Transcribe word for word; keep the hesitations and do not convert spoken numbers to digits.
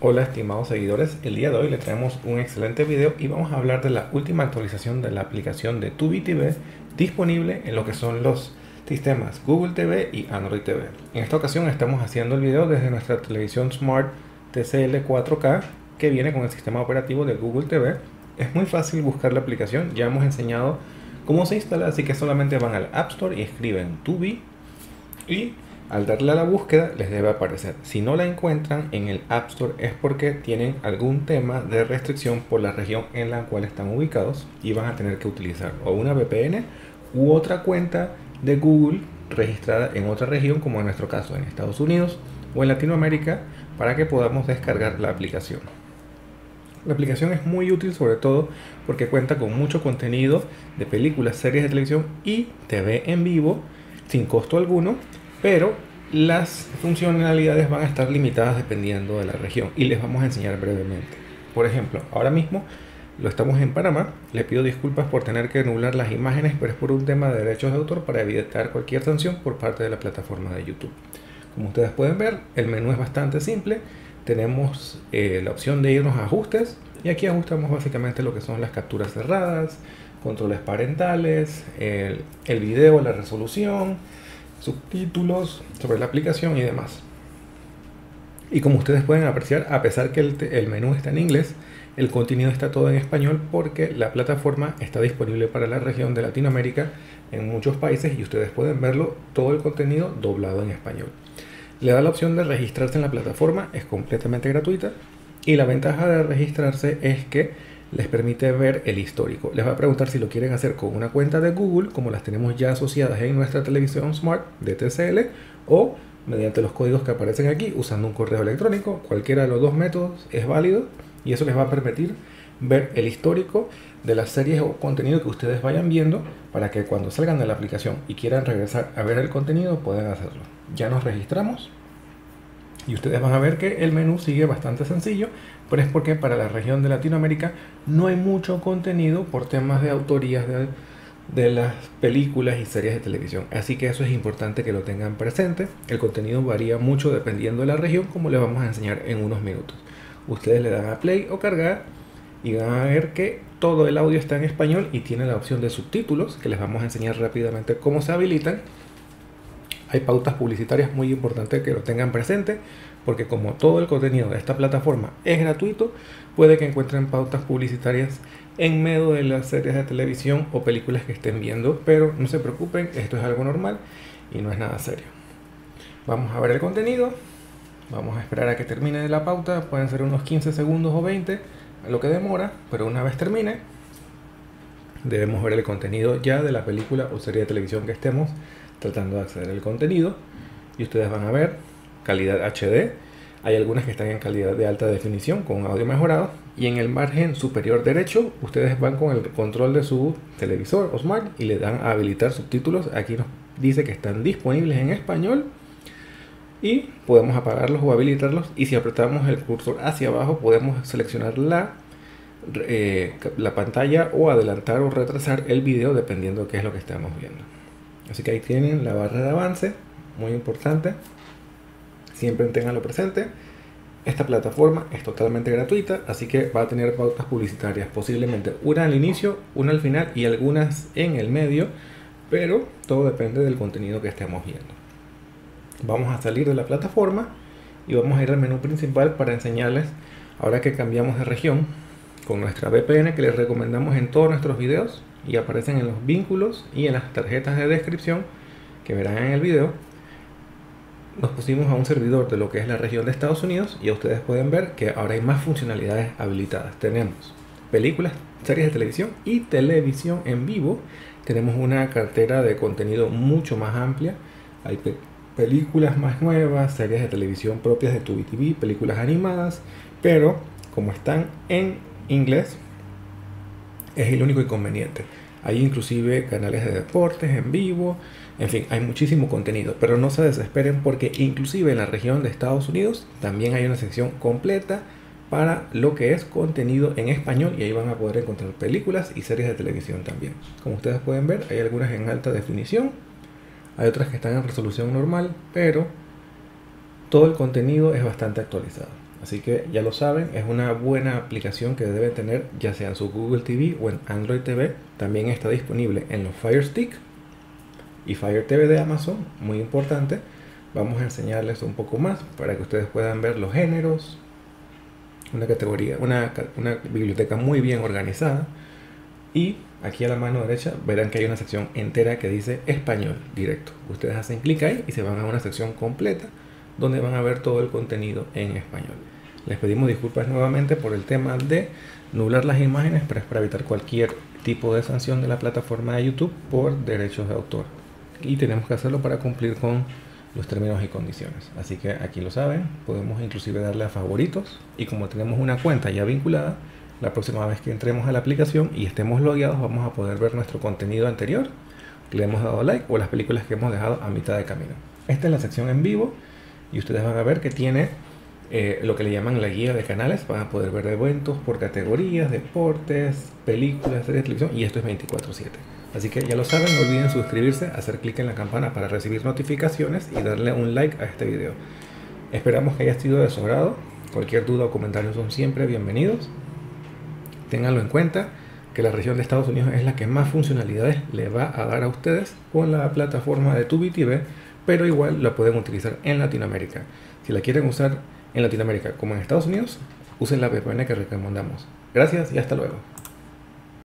Hola estimados seguidores, el día de hoy les traemos un excelente video y vamos a hablar de la última actualización de la aplicación de Tubi T V disponible en lo que son los sistemas Google T V y Android T V. En esta ocasión estamos haciendo el video desde nuestra televisión Smart T C L cuatro K que viene con el sistema operativo de Google T V. Es muy fácil buscar la aplicación, ya hemos enseñado cómo se instala, así que solamente van al App Store y escriben Tubi y al darle a la búsqueda les debe aparecer. Si no la encuentran en el App Store es porque tienen algún tema de restricción por la región en la cual están ubicados y van a tener que utilizar o una V P N u otra cuenta de Google registrada en otra región, como en nuestro caso en Estados Unidos o en Latinoamérica, para que podamos descargar la aplicación. La aplicación es muy útil, sobre todo porque cuenta con mucho contenido de películas, series de televisión y T V en vivo sin costo alguno, pero las funcionalidades van a estar limitadas dependiendo de la región y les vamos a enseñar brevemente. Por ejemplo, ahora mismo lo estamos en Panamá. Les pido disculpas por tener que anular las imágenes, pero es por un tema de derechos de autor para evitar cualquier sanción por parte de la plataforma de YouTube. Como ustedes pueden ver, el menú es bastante simple. Tenemos eh, la opción de irnos a ajustes y aquí ajustamos básicamente lo que son las capturas cerradas, controles parentales, el, el video, la resolución, subtítulos sobre la aplicación y demás. Y como ustedes pueden apreciar, a pesar que el, el menú está en inglés, el contenido está todo en español porque la plataforma está disponible para la región de Latinoamérica en muchos países y ustedes pueden verlo todo el contenido doblado en español. Le da la opción de registrarse en la plataforma, es completamente gratuita y la ventaja de registrarse es que les permite ver el histórico. Les va a preguntar si lo quieren hacer con una cuenta de Google, como las tenemos ya asociadas en nuestra televisión Smart de T C L, o mediante los códigos que aparecen aquí, usando un correo electrónico. Cualquiera de los dos métodos es válido y eso les va a permitir ver el histórico de las series o contenido que ustedes vayan viendo para que cuando salgan de la aplicación y quieran regresar a ver el contenido puedan hacerlo. Ya nos registramos. Y ustedes van a ver que el menú sigue bastante sencillo, pero es porque para la región de Latinoamérica no hay mucho contenido por temas de autorías de, de las películas y series de televisión. Así que eso es importante que lo tengan presente. El contenido varía mucho dependiendo de la región, como les vamos a enseñar en unos minutos. Ustedes le dan a play o cargar y van a ver que todo el audio está en español y tiene la opción de subtítulos, que les vamos a enseñar rápidamente cómo se habilitan. Hay pautas publicitarias, muy importante que lo tengan presente, porque como todo el contenido de esta plataforma es gratuito, puede que encuentren pautas publicitarias en medio de las series de televisión o películas que estén viendo, pero no se preocupen, esto es algo normal y no es nada serio. Vamos a ver el contenido, vamos a esperar a que termine la pauta, pueden ser unos quince segundos o veinte, lo que demora, pero una vez termine, debemos ver el contenido ya de la película o serie de televisión que estemos tratando de acceder al contenido y ustedes van a ver calidad H D. Hay algunas que están en calidad de alta definición con audio mejorado y en el margen superior derecho ustedes van con el control de su televisor o smart y le dan a habilitar subtítulos. Aquí nos dice que están disponibles en español y podemos apagarlos o habilitarlos, y si apretamos el cursor hacia abajo podemos seleccionar la eh, la pantalla o adelantar o retrasar el video dependiendo de qué es lo que estamos viendo. Así que ahí tienen la barra de avance, muy importante, siempre tenganlo presente. Esta plataforma es totalmente gratuita, así que va a tener pautas publicitarias, posiblemente una al inicio, una al final y algunas en el medio, pero todo depende del contenido que estemos viendo. Vamos a salir de la plataforma y vamos a ir al menú principal para enseñarles, ahora que cambiamos de región, con nuestra V P N que les recomendamos en todos nuestros videos y aparecen en los vínculos y en las tarjetas de descripción que verán en el video. Nos pusimos a un servidor de lo que es la región de Estados Unidos y ustedes pueden ver que ahora hay más funcionalidades habilitadas. Tenemos películas, series de televisión y televisión en vivo. Tenemos una cartera de contenido mucho más amplia. Hay pe películas más nuevas, series de televisión propias de Tubi T V, películas animadas, pero como están en inglés es el único inconveniente. Hay inclusive canales de deportes en vivo, en fin, hay muchísimo contenido, pero no se desesperen porque inclusive en la región de Estados Unidos también hay una sección completa para lo que es contenido en español y ahí van a poder encontrar películas y series de televisión también. Como ustedes pueden ver, hay algunas en alta definición, hay otras que están en resolución normal, pero todo el contenido es bastante actualizado. Así que ya lo saben, es una buena aplicación que deben tener ya sea en su Google T V o en Android T V. También está disponible en los Fire Stick y Fire T V de Amazon, muy importante. Vamos a enseñarles un poco más para que ustedes puedan ver los géneros. Una categoría, una, una biblioteca muy bien organizada. Y aquí a la mano derecha verán que hay una sección entera que dice español directo. Ustedes hacen clic ahí y se van a una sección completa donde van a ver todo el contenido en español. Les pedimos disculpas nuevamente por el tema de nublar las imágenes, pero es para evitar cualquier tipo de sanción de la plataforma de YouTube por derechos de autor. Y tenemos que hacerlo para cumplir con los términos y condiciones. Así que aquí lo saben, podemos inclusive darle a favoritos, y como tenemos una cuenta ya vinculada, la próxima vez que entremos a la aplicación y estemos logueados vamos a poder ver nuestro contenido anterior que le hemos dado like o las películas que hemos dejado a mitad de camino. Esta es la sección en vivo y ustedes van a ver que tiene eh, lo que le llaman la guía de canales. Van a poder ver eventos por categorías, deportes, películas, series de televisión, y esto es veinticuatro siete. Así que ya lo saben, no olviden suscribirse, hacer clic en la campana para recibir notificaciones y darle un like a este video. Esperamos que haya sido de su agrado. Cualquier duda o comentario son siempre bienvenidos. Ténganlo en cuenta que la región de Estados Unidos es la que más funcionalidades le va a dar a ustedes con la plataforma de Tubi T V, pero igual la pueden utilizar en Latinoamérica. Si la quieren usar en Latinoamérica como en Estados Unidos, usen la V P N que recomendamos. Gracias y hasta luego.